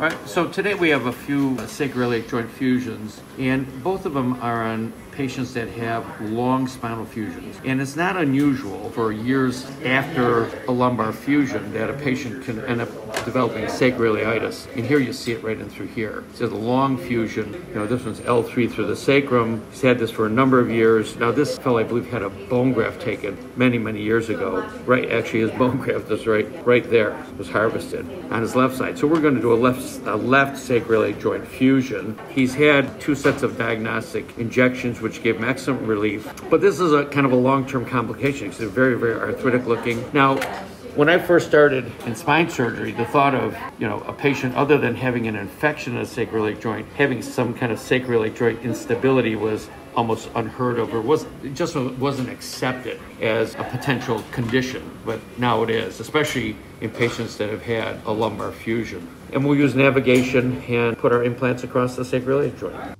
All right, so today we have a few sacroiliac joint fusions, and both of them are on patients that have long spinal fusions. And it's not unusual for years after a lumbar fusion that a patient can end up developing sacroiliitis. And here you see it right in through here. It's a long fusion. You know, this one's L3 through the sacrum. He's had this for a number of years. Now, this fellow, I believe, had a bone graft taken many, many years ago. Right, actually, his bone graft is right there. It was harvested on his left side. So we're going to do a left sacroiliac joint fusion. He's had two sets of diagnostic injections, which gave him excellent relief. But this is a kind of a long-term complication because they're very, very arthritic looking. Now, when I first started in spine surgery, the thought of, you know, a patient other than having an infection in a sacroiliac joint, having some kind of sacroiliac joint instability was almost unheard of, or it just wasn't accepted as a potential condition. But now it is, especially in patients that have had a lumbar fusion. And we'll use navigation and put our implants across the sacroiliac joint.